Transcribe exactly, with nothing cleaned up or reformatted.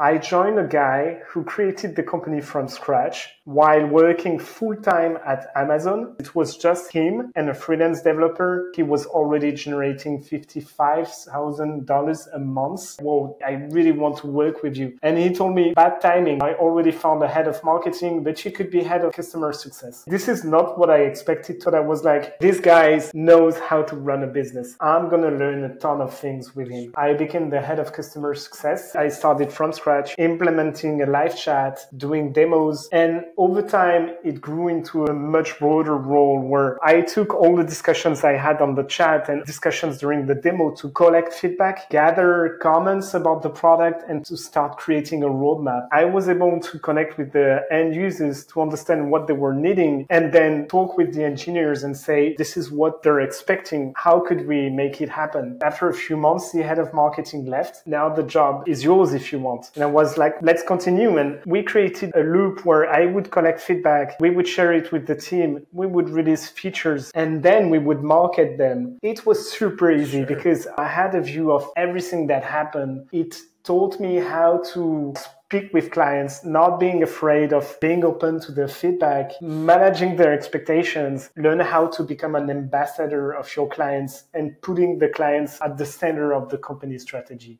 I joined a guy who created the company from scratch while working full-time at Amazon. It was just him and a freelance developer. He was already generating fifty-five thousand dollars a month. Whoa, I really want to work with you. And he told me, bad timing. I already found a head of marketing, but you could be head of customer success. This is not what I expected. So I was like, this guy knows how to run a business. I'm going to learn a ton of things with him. I became the head of customer success. I started from scratch. Implementing a live chat, doing demos. And over time, it grew into a much broader role where I took all the discussions I had on the chat and discussions during the demo to collect feedback, gather comments about the product, and to start creating a roadmap. I was able to connect with the end users to understand what they were needing and then talk with the engineers and say, this is what they're expecting. How could we make it happen? After a few months, the head of marketing left. Now the job is yours if you want. And I was like, let's continue. And we created a loop where I would collect feedback. We would share it with the team. We would release features and then we would market them. It was super easy sure. because I had a view of everything that happened. It taught me how to speak with clients, not being afraid of being open to their feedback, managing their expectations, learn how to become an ambassador of your clients and putting the clients at the center of the company strategy.